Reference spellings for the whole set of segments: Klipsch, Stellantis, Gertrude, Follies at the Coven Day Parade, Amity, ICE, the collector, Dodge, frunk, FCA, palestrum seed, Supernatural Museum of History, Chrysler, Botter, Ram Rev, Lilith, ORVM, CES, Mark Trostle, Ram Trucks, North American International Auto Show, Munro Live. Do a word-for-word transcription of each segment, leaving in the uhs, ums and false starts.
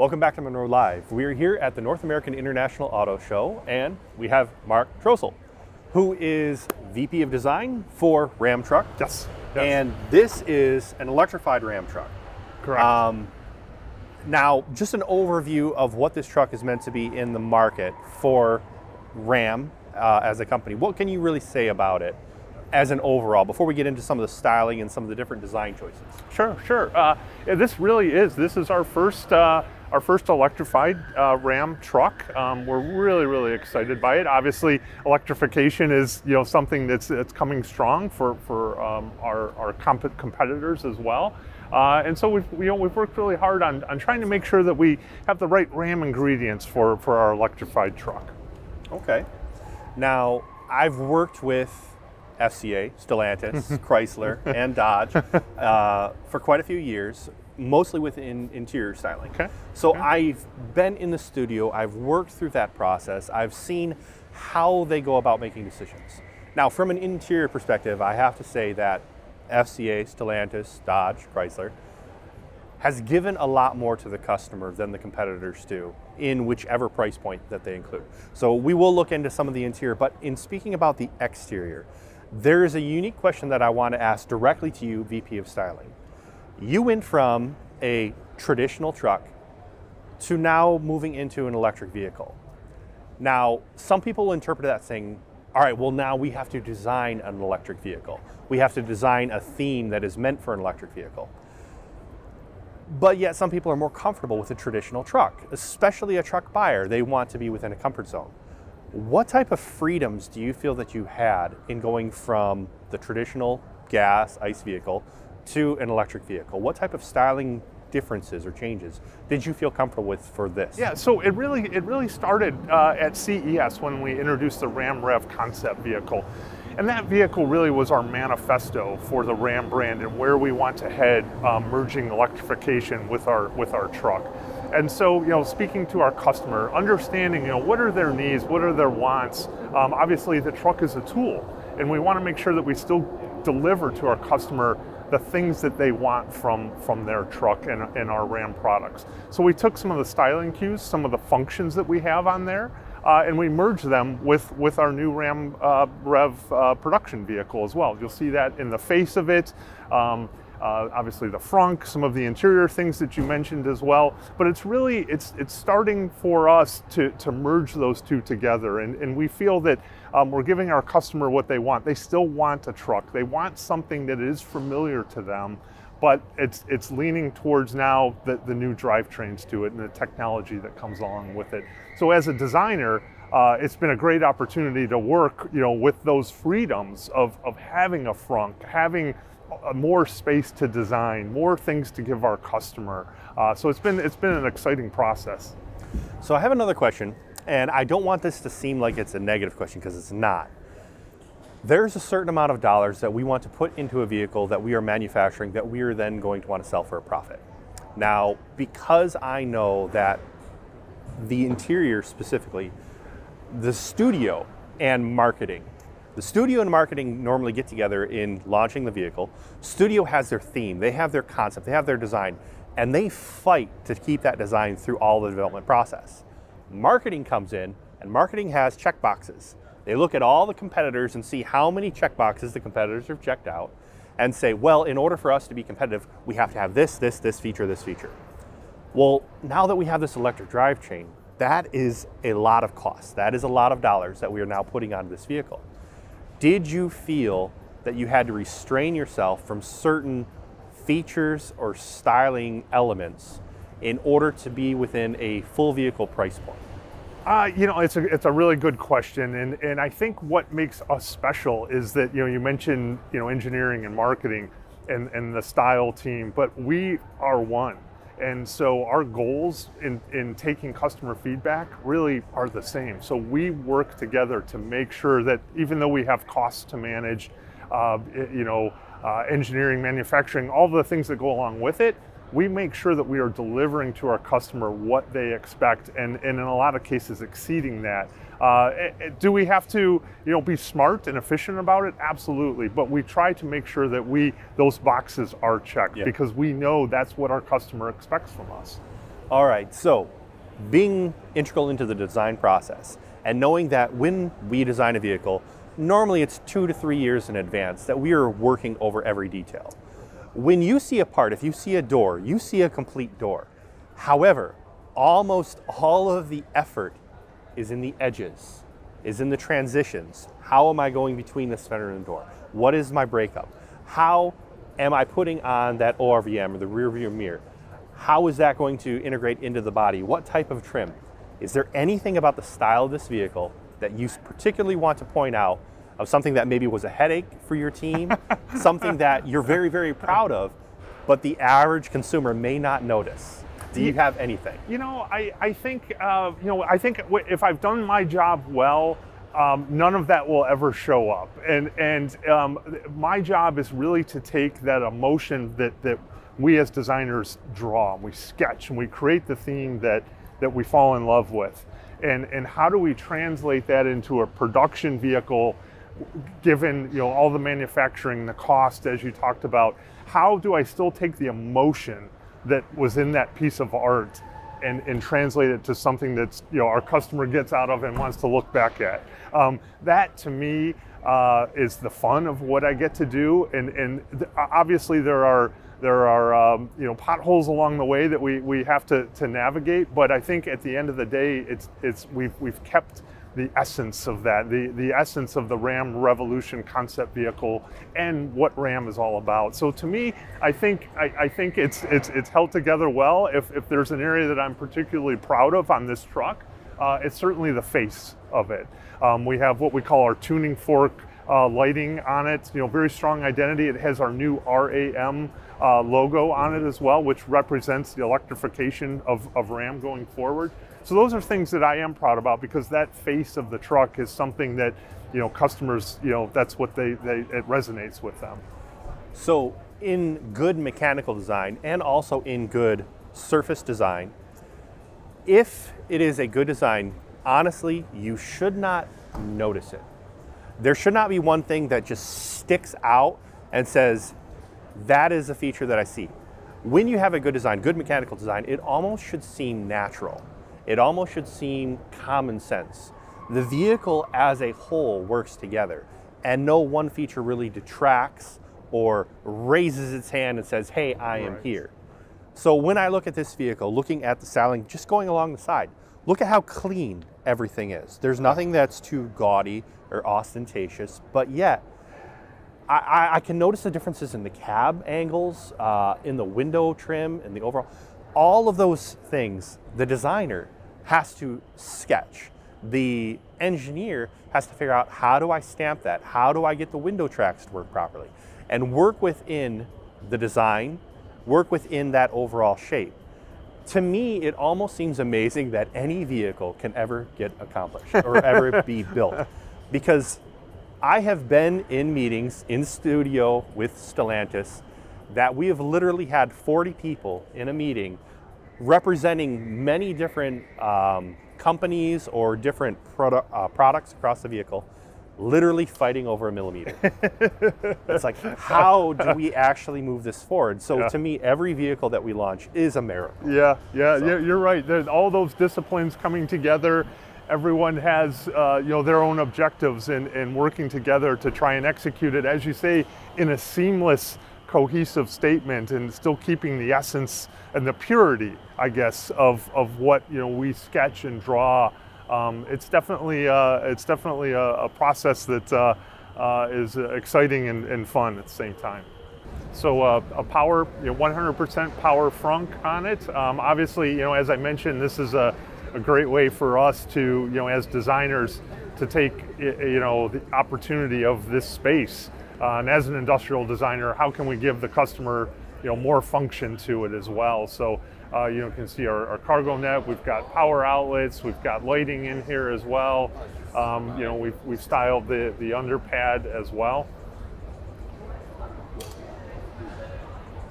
Welcome back to Monroe Live. We are here at the North American International Auto Show, and we have Mark Trostle, who is V P of Design for Ram Truck. Yes. yes. And this is an electrified Ram truck. Correct. Um, now, just an overview of what this truck is meant to be in the market for Ram uh, as a company. What can you really say about it as an overall, before we get into some of the styling and some of the different design choices? Sure, sure. Uh, this really is, this is our first uh, Our first electrified uh, Ram truck. Um, we're really, really excited by it. Obviously, electrification is you know something that's that's coming strong for for um, our our comp competitors as well. Uh, and so we've you know we've worked really hard on on trying to make sure that we have the right Ram ingredients for for our electrified truck. Okay. Now, I've worked with F C A, Stellantis, Chrysler, and Dodge uh, for quite a few years, mostly within interior styling. Okay. So okay. I've been in the studio, I've worked through that process, I've seen how they go about making decisions. Now, from an interior perspective, I have to say that F C A, Stellantis, Dodge, Chrysler has given a lot more to the customer than the competitors do in whichever price point that they include. So we will look into some of the interior, but in speaking about the exterior, there is a unique question that I want to ask directly to you, V P of Styling. You went from a traditional truck to now moving into an electric vehicle. Now, some people interpret that saying, all right, well now we have to design an electric vehicle. We have to design a theme that is meant for an electric vehicle. But yet some people are more comfortable with a traditional truck, especially a truck buyer. They want to be within a comfort zone. What type of freedoms do you feel that you had in going from the traditional gas, ICE vehicle to an electric vehicle? What type of styling differences or changes did you feel comfortable with for this? Yeah, so it really it really started uh, at C E S when we introduced the Ram Rev concept vehicle. And that vehicle really was our manifesto for the Ram brand and where we want to head, um, merging electrification with our with our truck. And so, you know, speaking to our customer, understanding, you know, what are their needs, what are their wants? Um, obviously, the truck is a tool, and we want to make sure that we still deliver to our customer the things that they want from, from their truck and, and our Ram products. So we took some of the styling cues, some of the functions that we have on there, uh, and we merged them with, with our new Ram uh, Rev uh, production vehicle as well. You'll see that in the face of it, um, uh, obviously the frunk, some of the interior things that you mentioned as well, but it's really, it's, it's starting for us to, to merge those two together, and, and we feel that Um, we're giving our customer what they want. They still want a truck. They want something that is familiar to them, but it's it's leaning towards now the, the new drivetrains to it and the technology that comes along with it. So as a designer, uh, it's been a great opportunity to work, you know, with those freedoms of, of having a frunk, having a, more space to design, more things to give our customer. Uh, so it's been it's been an exciting process. So I have another question. And I don't want this to seem like it's a negative question, because it's not. There's a certain amount of dollars that we want to put into a vehicle that we are manufacturing that we are then going to want to sell for a profit. Now, because I know that the interior specifically, the studio and marketing, the studio and marketing normally get together in launching the vehicle. Studio has their theme, they have their concept, they have their design, and they fight to keep that design through all the development process. Marketing comes in, and marketing has check boxes. They look at all the competitors and see how many check boxes the competitors have checked out and say, well, in order for us to be competitive, we have to have this, this, this feature, this feature. Well, now that we have this electric drivetrain, that is a lot of cost. That is a lot of dollars that we are now putting onto this vehicle. Did you feel that you had to restrain yourself from certain features or styling elements in order to be within a full vehicle price point? Uh, you know, it's a, it's a really good question. And, and I think what makes us special is that, you know, you mentioned, you know, engineering and marketing and, and the style team, but we are one. And so our goals in, in taking customer feedback really are the same. So we work together to make sure that even though we have costs to manage, uh, you know, uh, engineering, manufacturing, all the things that go along with it, we make sure that we are delivering to our customer what they expect, and, and in a lot of cases exceeding that. Uh, do we have to, you know, be smart and efficient about it? Absolutely, but we try to make sure that we, those boxes are checked, yeah, because we know that's what our customer expects from us. All right, so being integral into the design process and knowing that when we design a vehicle, normally it's two to three years in advance that we are working over every detail. When you see a part, if you see a door, you see a complete door. However, almost all of the effort is in the edges, is in the transitions. How am I going between the fender and the door? What is my breakup? How am I putting on that O R V M or the rear view mirror? How is that going to integrate into the body? What type of trim? Is there anything about the style of this vehicle that you particularly want to point out of something that maybe was a headache for your team, something that you're very, very proud of, but the average consumer may not notice? Do you have anything? You know, I, I think, uh, you know, I think if I've done my job well, um, none of that will ever show up. And, and um, my job is really to take that emotion that, that we as designers draw, and we sketch, and we create the theme that, that we fall in love with. And, and how do we translate that into a production vehicle, given you know all the manufacturing, the cost, as you talked about? How do I still take the emotion that was in that piece of art and, and translate it to something that's you know our customer gets out of and wants to look back at? Um, that to me uh, is the fun of what I get to do. And, and th obviously there are There are um, you know potholes along the way that we, we have to, to navigate, but I think at the end of the day, it's it's we've we've kept the essence of that, the, the essence of the Ram Revolution concept vehicle and what Ram is all about. So to me, I think I, I think it's it's it's held together well. If if there's an area that I'm particularly proud of on this truck, uh, it's certainly the face of it. Um, we have what we call our tuning fork uh, lighting on it. You know, very strong identity. It has our new R A M Uh, logo on it as well, which represents the electrification of, of Ram going forward. So those are things that I am proud about, because that face of the truck is something that you know customers, you know that's what they, they it resonates with them. So in good mechanical design and also in good surface design, if it is a good design, honestly, you should not notice it. There should not be one thing that just sticks out and says, that is a feature that I see. When you have a good design, good mechanical design, it almost should seem natural. It almost should seem common sense. The vehicle as a whole works together, and no one feature really detracts or raises its hand and says, hey, I am right here. So when I look at this vehicle, looking at the styling, just going along the side, look at how clean everything is. There's nothing that's too gaudy or ostentatious, but yet, I, I can notice the differences in the cab angles, uh, in the window trim, and the overall. All of those things, the designer has to sketch. The engineer has to figure out, how do I stamp that? How do I get the window tracks to work properly? And work within the design, work within that overall shape. To me, it almost seems amazing that any vehicle can ever get accomplished or ever be built, because I have been in meetings in studio with Stellantis that we have literally had forty people in a meeting representing many different um, companies or different produ uh, products across the vehicle, literally fighting over a millimeter. It's like, how do we actually move this forward? So yeah. To me, every vehicle that we launch is a miracle. Yeah, yeah, so. You're right. There's all those disciplines coming together. Everyone has uh, you know, their own objectives, and, and working together to try and execute it, as you say, in a seamless, cohesive statement, and still keeping the essence and the purity, I guess, of, of what you know, we sketch and draw. Um, it's definitely, uh, it's definitely a, a process that uh, uh, is exciting and, and fun at the same time. So uh, a power, one hundred percent you know, power frunk on it. Um, obviously, you know, as I mentioned, this is a a great way for us to, you know, as designers, to take, you know, the opportunity of this space. Uh, and as an industrial designer, how can we give the customer, you know, more function to it as well? So, uh, you know, you can see our, our cargo net. We've got power outlets. We've got lighting in here as well. Um, you know, we've, we've styled the, the underpad as well.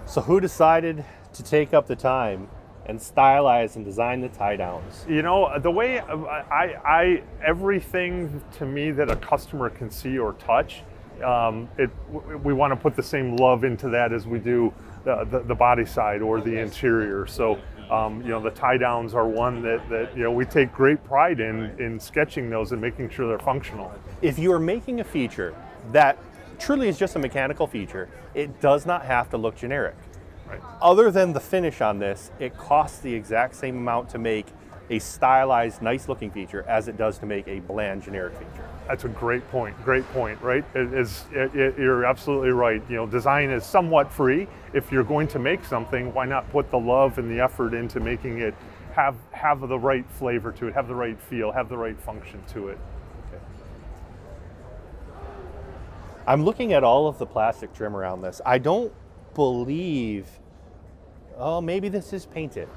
So who decided to take up the time and stylize and design the tie downs? You know, the way I, I everything to me that a customer can see or touch, um, it we want to put the same love into that as we do the, the, the body side or the interior. So Um, you know, the tie downs are one that, that, you know, we take great pride in, in sketching those and making sure they're functional. If you are making a feature that truly is just a mechanical feature, it does not have to look generic. Right. Other than the finish on this, it costs the exact same amount to make a stylized, nice-looking feature as it does to make a bland, generic feature. That's a great point. Great point, right? It is, it, it, you're absolutely right. You know, design is somewhat free. If you're going to make something, why not put the love and the effort into making it have have the right flavor to it, have the right feel, have the right function to it. Okay. I'm looking at all of the plastic trim around this. I don't believe, oh, maybe this is painted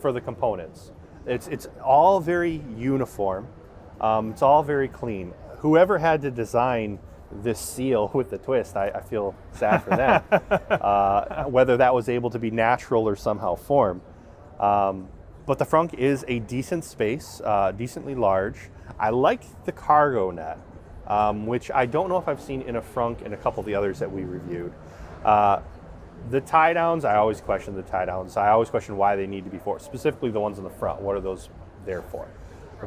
for the components. It's, it's all very uniform. Um, it's all very clean. Whoever had to design this seal with the twist, I, I feel sad for them. uh, whether that was able to be natural or somehow formed. Um, but the frunk is a decent space, uh, decently large. I like the cargo net, um, which I don't know if I've seen in a frunk and a couple of the others that we reviewed. Uh, The tie downs, I always question the tie downs. I always question why they need to be for, specifically the ones in the front. What are those there for?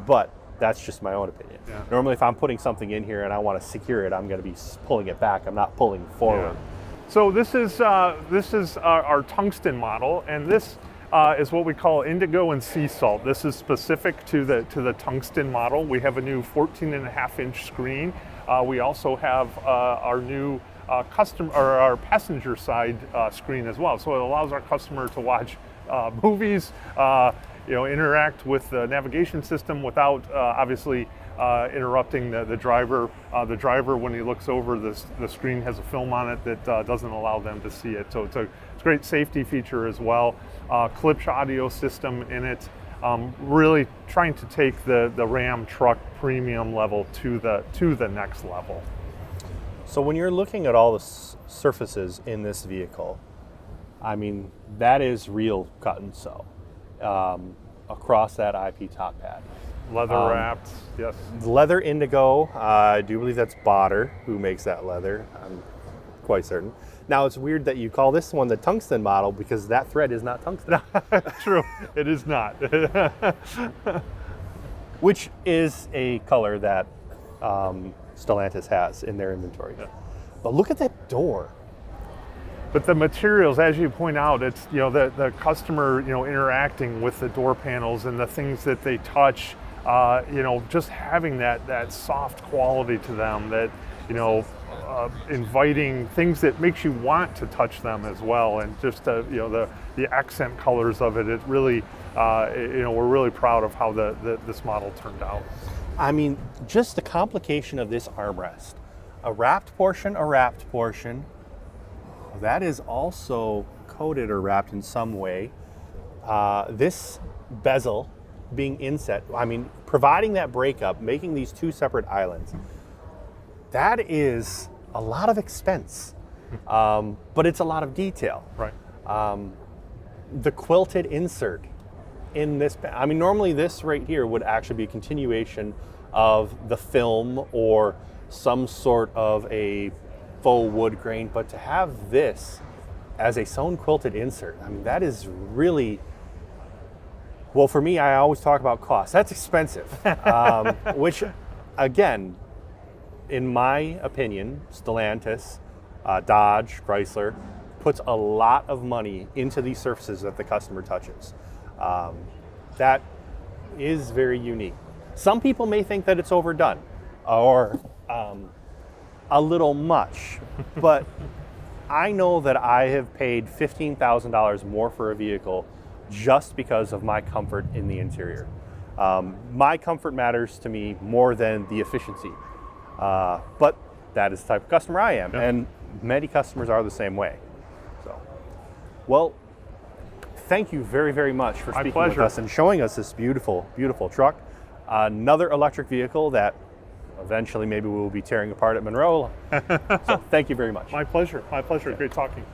But that's just my own opinion. Yeah. Normally, if I'm putting something in here and I want to secure it, I'm going to be pulling it back. I'm not pulling forward. Yeah. So this is uh, this is our, our tungsten model, and this uh, is what we call indigo and sea salt. This is specific to the to the tungsten model. We have a new fourteen and a half inch screen. Uh, we also have uh, our new. Uh, custom or our passenger side uh, screen as well, so it allows our customer to watch uh, movies, uh, you know, interact with the navigation system without uh, obviously uh, interrupting the, the driver. Uh, the driver, when he looks over this, the screen has a film on it that uh, doesn't allow them to see it. So it's a, it's a great safety feature as well. Uh, Klipsch audio system in it. Um, really trying to take the the Ram truck premium level to the to the next level. So when you're looking at all the surfaces in this vehicle, I mean, that is real cut and sew um, across that I P top pad. Leather um, wrapped, yes. Leather indigo, uh, I do believe that's Botter who makes that leather, I'm quite certain. Now it's weird that you call this one the tungsten model because that thread is not tungsten. True, it is not. Which is a color that um, Stellantis has in their inventory. Yeah. But look at that door. But the materials, as you point out, it's, you know, the, the customer, you know, interacting with the door panels and the things that they touch, uh, you know, just having that, that soft quality to them, that, you know, uh, inviting things that makes you want to touch them as well. And just, uh, you know, the, the accent colors of it, it really, uh, you know, we're really proud of how the, the, this model turned out. I mean, just the complication of this armrest. A wrapped portion, a wrapped portion. That is also coated or wrapped in some way. Uh, this bezel being inset, I mean, providing that breakup, making these two separate islands, that is a lot of expense, um, but it's a lot of detail. Right. Um, the quilted insert in this, I mean, normally this right here would actually be a continuation of the film or some sort of a faux wood grain, but to have this as a sewn quilted insert, I mean, that is really, well, for me, I always talk about cost. That's expensive, um, which again, in my opinion, Stellantis, uh, Dodge, Chrysler, puts a lot of money into these surfaces that the customer touches. Um, that is very unique. Some people may think that it's overdone or um, a little much, but I know that I have paid fifteen thousand dollars more for a vehicle just because of my comfort in the interior. Um, my comfort matters to me more than the efficiency, uh, but that is the type of customer I am, yeah. And many customers are the same way. So, well, thank you very, very much for speaking with us and showing us this beautiful, beautiful truck. Another electric vehicle that eventually maybe we will be tearing apart at Monroe. So thank you very much. My pleasure. My pleasure. Yeah. Great talking.